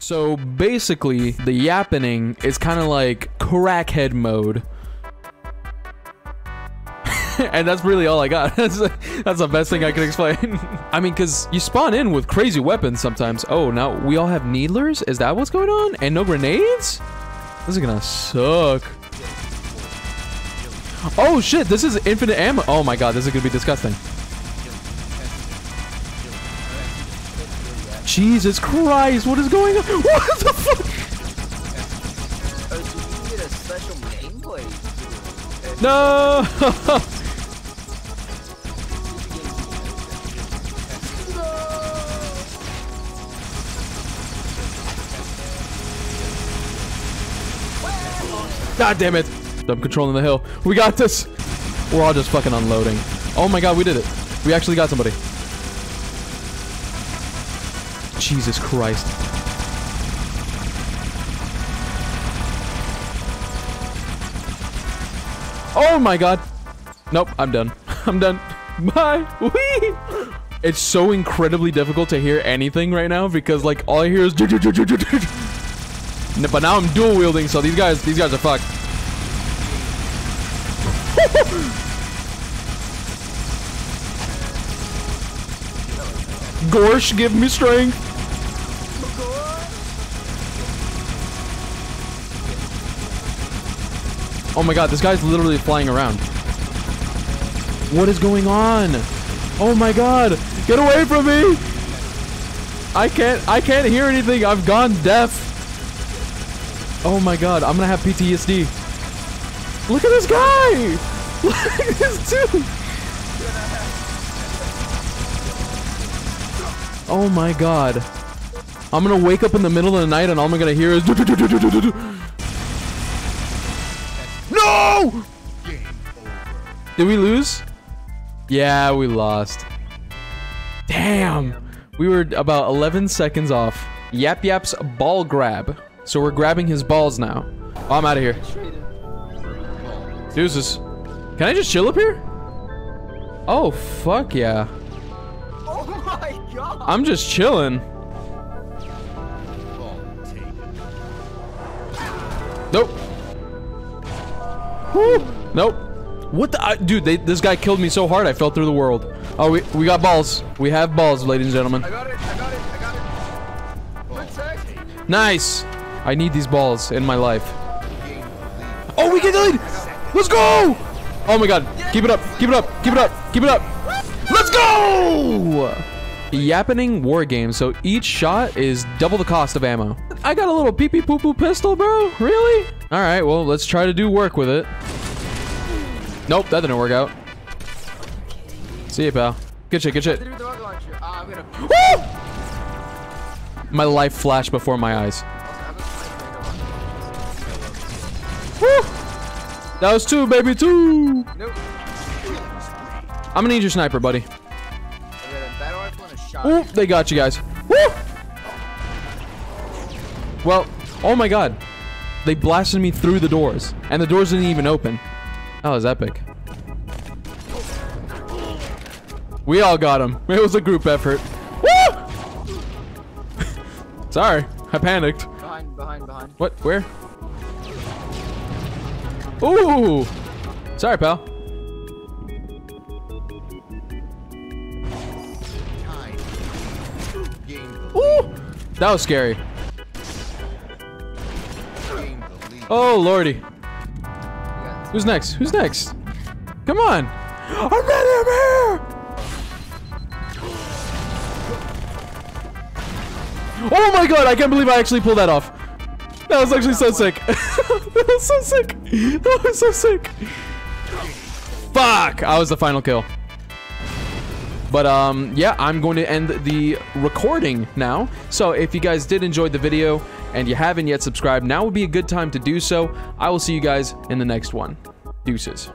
So basically, the yappening is kind of like crackhead mode. And that's really all I got. That's the best thing I can explain. I mean, because you spawn in with crazy weapons sometimes. Oh, now we all have needlers? Is that what's going on? And no grenades? This is gonna suck. Oh shit, this is infinite ammo. Oh my god, this is gonna be disgusting. Jesus Christ, what is going on? What the fuck? No! God damn it. I'm controlling the hill. We got this. We're all just fucking unloading. Oh my god, we did it. We actually got somebody. Jesus Christ. Oh my god. Nope, I'm done. I'm done. Bye. Whee! It's so incredibly difficult to hear anything right now because like all I hear is but now I'm dual wielding, so these guys are fucked. Gorsh, give me strength. Oh my god, this guy's literally flying around. What is going on? Oh my god, get away from me! I can't hear anything. I've gone deaf. Oh my god, I'm gonna have PTSD. Look at this guy! Look at this dude! Oh my god. I'm gonna wake up in the middle of the night and all I'm gonna hear is no! Did we lose? Yeah, we lost. Damn! We were about 11 seconds off. Yap Yap's ball grab. So we're grabbing his balls now. Oh, I'm out of here. Deuces. Can I just chill up here? Oh, fuck yeah. Oh my god. I'm just chilling. Nope. Woo. Nope. What the? Dude, this guy killed me so hard I fell through the world. Oh, we got balls. We have balls, ladies and gentlemen. I got it. I got it. I got it. Nice. I need these balls in my life. Oh, we get the lead! Let's go! Oh my god. Keep it up. Keep it up. Keep it up. Keep it up. Let's go! Yappening war game. So each shot is double the cost of ammo. I got a little pee pee poo poo pistol, bro. Really? All right. Well, let's try to do work with it. Nope, that didn't work out. See you, pal. Good shit. Good shit. Woo! My life flashed before my eyes. Woo! That was two, baby, two! Nope. I'm gonna need your sniper, buddy. Ooh, they got you guys. Woo! Well, oh my god. They blasted me through the doors. And the doors didn't even open. That was epic. We all got him. It was a group effort. Woo! Sorry, I panicked. Behind. What? Where? Ooh! Sorry, pal. Ooh! That was scary. Oh, lordy. Who's next? Who's next? Come on! I'm ready! I'm here! Oh my god! I can't believe I actually pulled that off. That was actually so sick. That was so sick. That was so sick. Fuck! I was the final kill. But yeah, I'm going to end the recording now. So if you guys did enjoy the video and you haven't yet subscribed, now would be a good time to do so. I will see you guys in the next one. Deuces.